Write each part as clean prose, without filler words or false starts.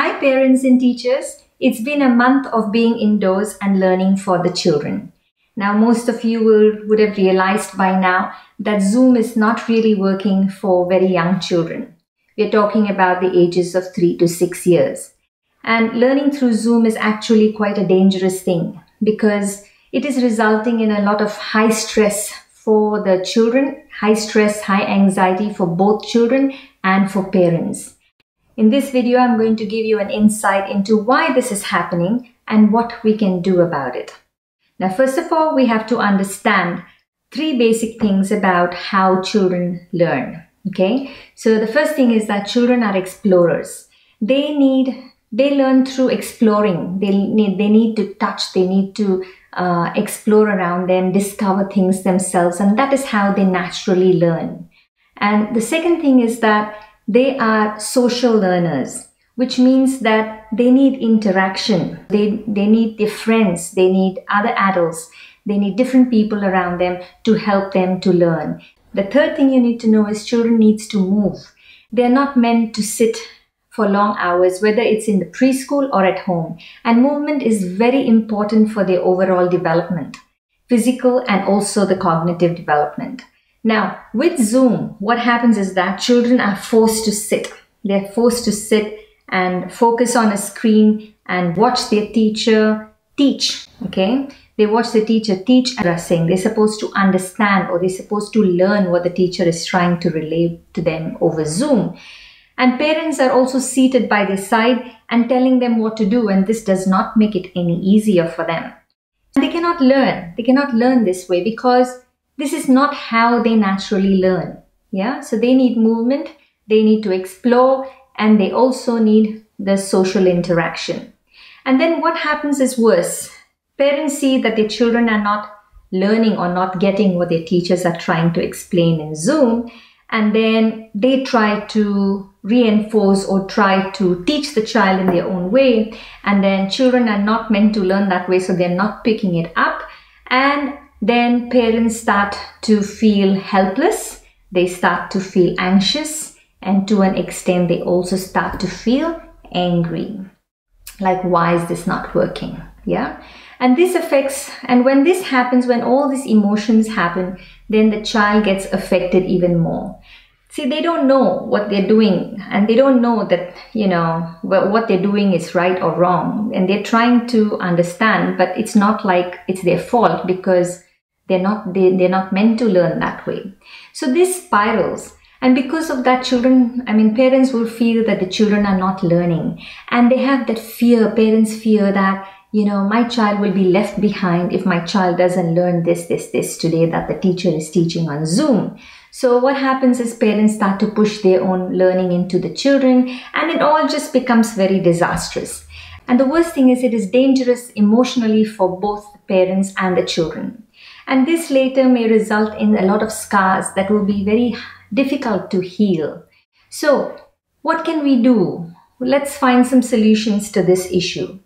Hi parents and teachers, it's been a month of being indoors and learning for the children. Now most of you would have realized by now that Zoom is not really working for very young children. We're talking about the ages of 3 to 6 years. And learning through Zoom is actually quite a dangerous thing because it is resulting in a lot of high stress for the children, high stress, high anxiety for both children and for parents. In this video, I'm going to give you an insight into why this is happening and what we can do about it. Now, first of all, we have to understand three basic things about how children learn, okay? So the first thing is that children are explorers. They learn through exploring. They need to touch, they need to explore around them, discover things themselves, and that is how they naturally learn. And the second thing is that they are social learners, which means that they need interaction. They need their friends, they need other adults, they need different people around them to help them to learn. The third thing you need to know is children need to move. They're not meant to sit for long hours, whether it's in the preschool or at home. And movement is very important for their overall development, physical and also the cognitive development. Now, with Zoom, what happens is that children are forced to sit. They're forced to sit and focus on a screen and watch their teacher teach, okay? They watch the teacher teach and are saying they're supposed to understand or they're supposed to learn what the teacher is trying to relay to them over Zoom. And parents are also seated by their side and telling them what to do, and this does not make it any easier for them. And they cannot learn. They cannot learn this way because this is not how they naturally learn, yeah? So they need movement, they need to explore, and they also need the social interaction. And then what happens is worse. Parents see that their children are not learning or not getting what their teachers are trying to explain in Zoom, and then they try to reinforce or try to teach the child in their own way, and then children are not meant to learn that way, so they're not picking it up, and then parents start to feel helpless, they start to feel anxious, and to an extent they also start to feel angry. Like, why is this not working? Yeah? And this affects, and when this happens, when all these emotions happen, then the child gets affected even more. See, they don't know what they're doing, and they don't know that, you know, what they're doing is right or wrong, and they're trying to understand, but it's not like it's their fault because they're not meant to learn that way. So this spirals, and because of that, parents will feel that the children are not learning, and they have that fear. Parents fear that, you know, my child will be left behind if my child doesn't learn this today that the teacher is teaching on Zoom. So what happens is parents start to push their own learning into the children, and it all just becomes very disastrous. And the worst thing is it is dangerous emotionally for both the parents and the children. And this later may result in a lot of scars that will be very difficult to heal. So what can we do? Let's find some solutions to this issue.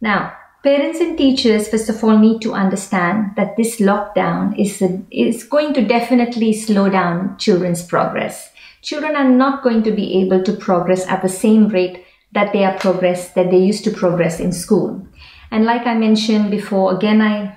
Now, parents and teachers, first of all, need to understand that this lockdown is going to definitely slow down children's progress. Children are not going to be able to progress at the same rate that they used to progress in school. And like I mentioned before, again, I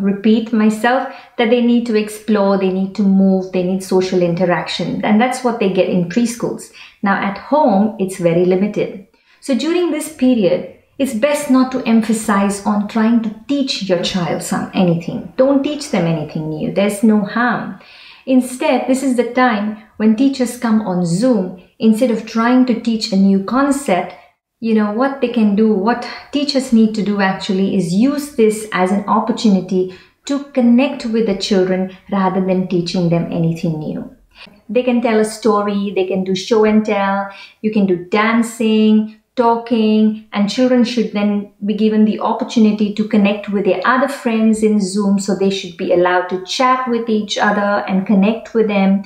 repeat myself that they need to explore, they need to move, they need social interaction. And that's what they get in preschools. Now, at home, it's very limited. So during this period, it's best not to emphasize on trying to teach your child anything. Don't teach them anything new. There's no harm. Instead, this is the time when teachers come on Zoom, instead of trying to teach a new concept, you know, what they can do, what teachers need to do actually is use this as an opportunity to connect with the children rather than teaching them anything new. They can tell a story, they can do show and tell, you can do dancing, talking, and children should then be given the opportunity to connect with their other friends in Zoom, so they should be allowed to chat with each other and connect with them.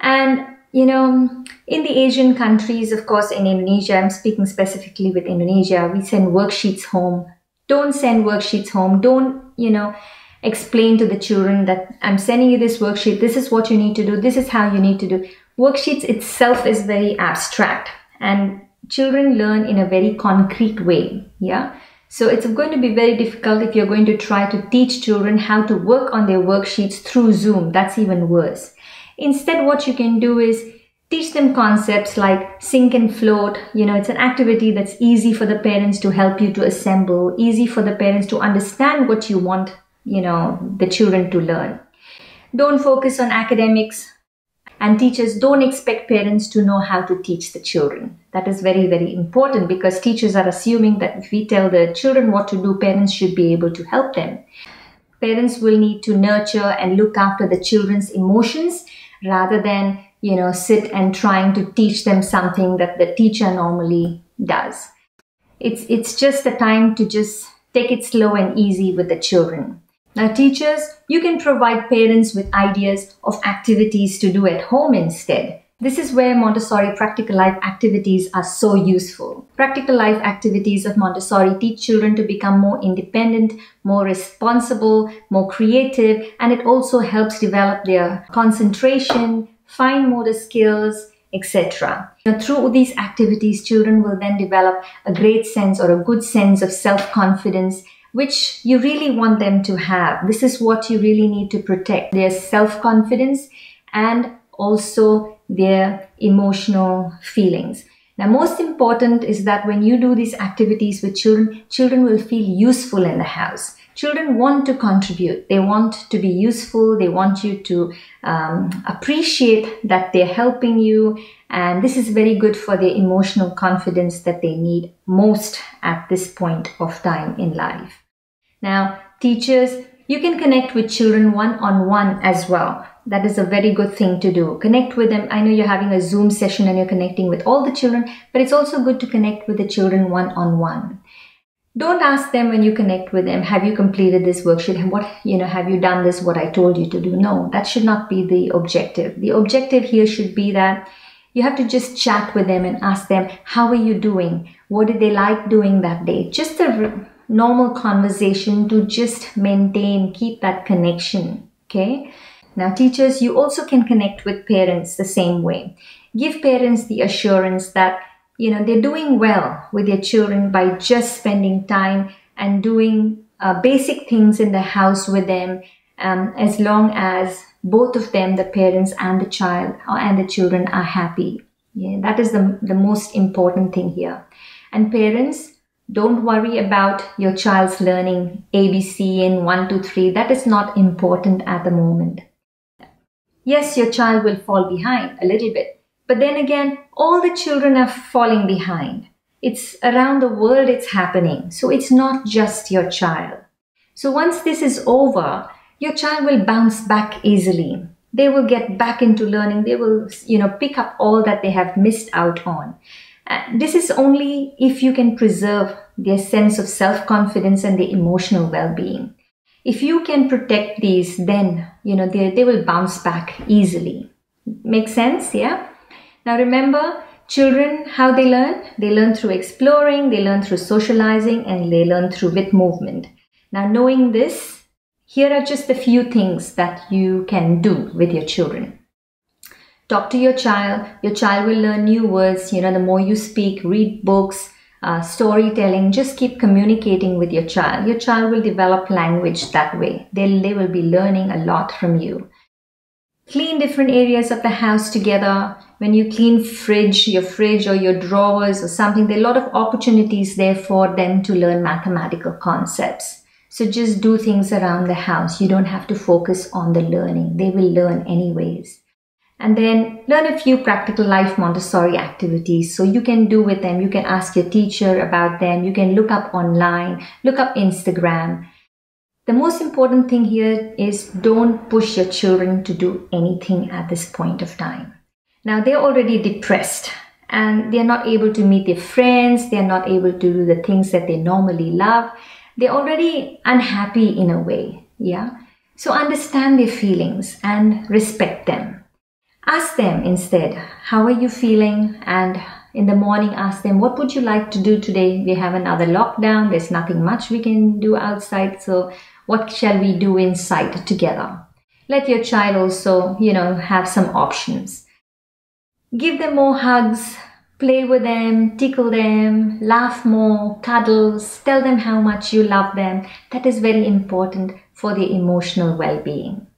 And, you know, in the Asian countries, of course, in Indonesia, I'm speaking specifically with Indonesia, we send worksheets home. Don't send worksheets home. Don't, you know, explain to the children that I'm sending you this worksheet, this is what you need to do, this is how you need to do. Worksheets itself is very abstract, and children learn in a very concrete way, yeah? So it's going to be very difficult if you're going to try to teach children how to work on their worksheets through Zoom. That's even worse. Instead, what you can do is teach them concepts like sink and float. You know, it's an activity that's easy for the parents to help you to assemble, easy for the parents to understand what you want, you know, the children to learn. Don't focus on academics, and teachers don't expect parents to know how to teach the children. That is very, very important, because teachers are assuming that if we tell the children what to do, parents should be able to help them. Parents will need to nurture and look after the children's emotions rather than, you know, sit and trying to teach them something that the teacher normally does. It's just the time to just take it slow and easy with the children. Now teachers, you can provide parents with ideas of activities to do at home instead. This is where Montessori practical life activities are so useful. Practical life activities of Montessori teach children to become more independent, more responsible, more creative, and it also helps develop their concentration, fine motor skills, etc. Now, through these activities, children will then develop a great sense or a good sense of self-confidence, which you really want them to have. This is what you really need to protect, their self-confidence and also their emotional feelings. Now, most important is that when you do these activities with children, children will feel useful in the house. Children want to contribute, they want to be useful, they want you to appreciate that they're helping you, and this is very good for their emotional confidence that they need most at this point of time in life. Now, teachers, you can connect with children one-on-one as well. That is a very good thing to do. Connect with them. I know you're having a Zoom session and you're connecting with all the children, but it's also good to connect with the children one-on-one. Don't ask them when you connect with them, have you completed this worksheet? And what, you know, have you done this, what I told you to do? No, that should not be the objective. The objective here should be that you have to just chat with them and ask them, how are you doing? What did they like doing that day? Just a normal conversation to just maintain, keep that connection, okay? Now teachers, you also can connect with parents the same way. Give parents the assurance that, you know, they're doing well with their children by just spending time and doing basic things in the house with them, as long as both of them, the parents and the child and the children, are happy. Yeah, that is the most important thing here. And parents, don't worry about your child's learning ABC in 1, 2, 3. That is not important at the moment. Yes, your child will fall behind a little bit. But then again, all the children are falling behind. It's around the world it's happening. So it's not just your child. So once this is over, your child will bounce back easily. They will get back into learning. They will, you know, pick up all that they have missed out on. This is only if you can preserve their sense of self-confidence and their emotional well-being. If you can protect these, then, you know, they will bounce back easily. Make sense? Yeah? Now remember, children, how they learn? They learn through exploring, they learn through socializing, and they learn through with movement. Now knowing this, here are just a few things that you can do with your children. Talk to your child will learn new words, you know, the more you speak, read books, storytelling, just keep communicating with your child. Your child will develop language that way. They will be learning a lot from you. Clean different areas of the house together. When you clean your fridge or your drawers or something, there are a lot of opportunities there for them to learn mathematical concepts. So just do things around the house. You don't have to focus on the learning. They will learn anyways. And then learn a few practical life Montessori activities so you can do with them. You can ask your teacher about them. You can look up online, look up Instagram. The most important thing here is don't push your children to do anything at this point of time. Now they're already depressed and they're not able to meet their friends. They're not able to do the things that they normally love. They're already unhappy in a way. Yeah. So understand their feelings and respect them. Ask them instead, how are you feeling? And in the morning, ask them, what would you like to do today? We have another lockdown. There's nothing much we can do outside. So what shall we do inside together? Let your child also, you know, have some options. Give them more hugs, Play with them, tickle them, laugh more, cuddles, tell them how much you love them. That is very important for their emotional well-being.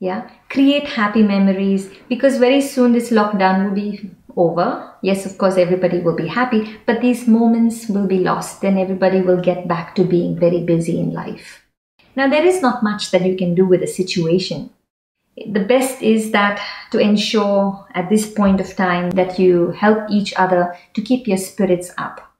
Yeah, create happy memories, because very soon this lockdown will be over. Yes, of course, everybody will be happy, but these moments will be lost. Then everybody will get back to being very busy in life. Now, there is not much that you can do with the situation. The best is that to ensure at this point of time that you help each other to keep your spirits up.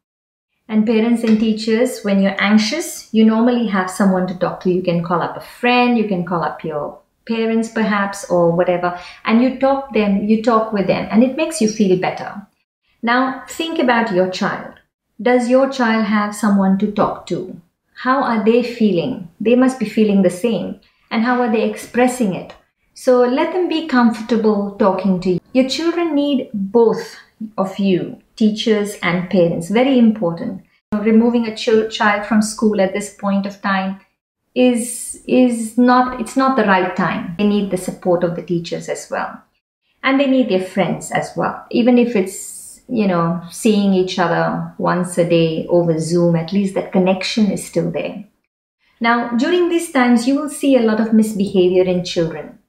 And parents and teachers, when you're anxious, you normally have someone to talk to. You can call up a friend, you can call up your parents perhaps, or whatever, and you talk with them, and it makes you feel better. Now, think about your child. Does your child have someone to talk to? How are they feeling? They must be feeling the same. And how are they expressing it? So let them be comfortable talking to you. Your children need both of you, teachers and parents. Very important. Removing a child from school at this point of time is not the right time. They need the support of the teachers as well. And they need their friends as well. Even if it's, you know, seeing each other once a day over Zoom, at least that connection is still there. Now, during these times, you will see a lot of misbehavior in children.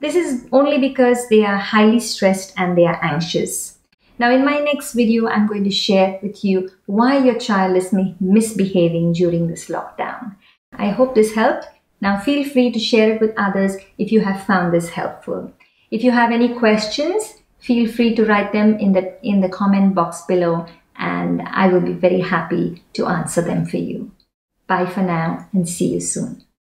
This is only because they are highly stressed and they are anxious. Now, in my next video, I'm going to share with you why your child is misbehaving during this lockdown. I hope this helped. Now, feel free to share it with others if you have found this helpful. If you have any questions, feel free to write them in the comment box below, and I will be very happy to answer them for you. Bye for now, and see you soon.